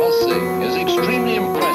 must say, is extremely impressive.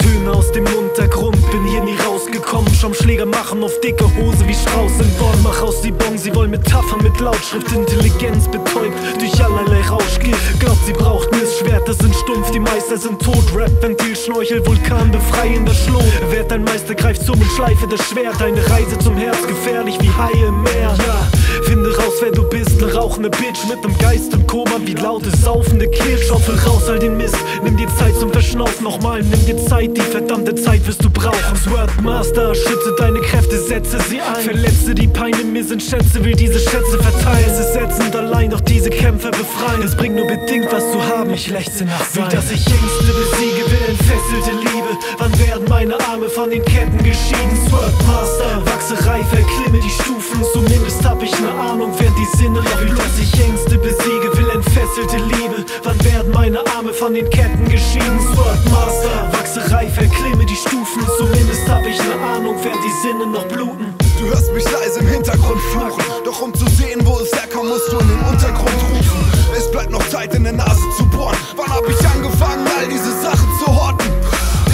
Töne aus dem Untergrund, bin hier nie rausgekommen. Schaumschläger machen auf dicke Hose wie Strauß im Bonn. Mach aus die Bon, sie wollen Metaphern mit Lautschrift. Intelligenz betäubt durch allerlei Rauschgift. Glaubt, sie braucht Missschwerter, sind stumpf, die Meister sind tot. Rap, Ventil, Schnorchel, Vulkan, befreiender Schlot. Wert ein Meister, greift zum und schleife das Schwert. Eine Reise zum Herz, gefährlich wie Haie im Meer. Ja, finde raus, wer du bist, ne rauchende Bitch mit nem Geist im Koma, wie laute, saufende Kirsch. Schaufel raus all den Mist, nimm dir Zeit zum Verschnaufen. Nochmal, nimm dir Zeit, die verdammte Zeit wirst du brauchen. Sword Master, schütze deine Kräfte, setze sie ein. Verletze die Peine, mir sind Schätze, will diese Schätze verteilen. Es ist setzend allein, doch diese Kämpfe befreien. Es bringt nur bedingt, was zu haben, ich lechze nach sein. Wie dass ich Ängste besiege, will entfesselte Liebe. Wann werden meine Arme von den Ketten geschieden? Sword Master, wachse reif, erklimme die Stufen. Zumindest hab ich ne Ahnung, wer die Sinne raubt. Wie dass ich Ängste besiege, will entfesselte Liebe. Wann werden meine Arme von den Ketten geschieden? Sword Master, wachse reif, erklimme die Stufen. Zumindest hab ich ne Ahnung, wer die Sinne noch bluten. Du hörst mich leise im Hintergrund fluchen, doch um zu sehen, wo es herkommt, musst du in den Untergrund rufen. Es bleibt noch Zeit, in der Nase zu bohren. Wann hab ich angefangen, all diese Sachen zu horten?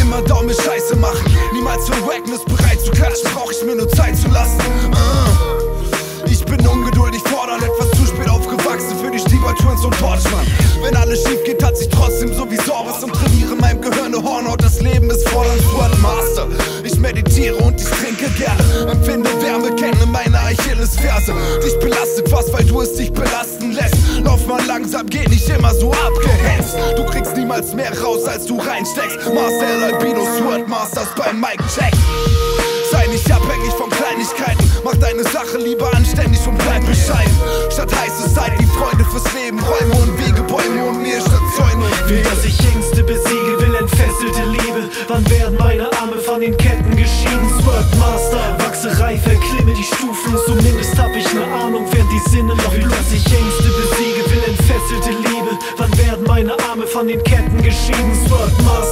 Immer daume Scheiße machen, niemals für Wackness bereit zu klatschen. Brauch ich mir nur Zeit zu lassen. Ich bin ungeduldig, fordern, etwas zu spät aufgewachsen für die Stiebertürns und Torchmann. Wenn alles schief geht, hat sich trotzdem sowieso was und trainiere meinem Gehirn eine Hornhaut. Das Leben ist fordernd, Sword Master. Ich meditiere und ich trinke gerne, empfinde Wärme, kenne meine Achillesferse. Dich belastet was, weil du es dich belasten lässt. Lauf mal langsam, geh nicht immer so abgehetzt. Du kriegst niemals mehr raus, als du reinsteckst. Marcel Albinos, Sword Masters beim Mic Check. Sei nicht abhängig von Kleinigkeiten, mach deine Sache lieber anständig und bleib bescheiden. Statt heiße Zeit wie Freunde fürs Leben, Räume und Wege, Bäume und Meer statt Zäune. Will, dass ich Ängste besiege, will entfesselte Liebe. Wann werden meine Arme von den Ketten geschieden? Sword Master, wachse reif, erklimme die Stufen. Zumindest hab ich ne Ahnung, wer die Sinne noch will. Dass ich Ängste besiege, will entfesselte Liebe. Wann werden meine Arme von den Ketten geschieden? Sword Master.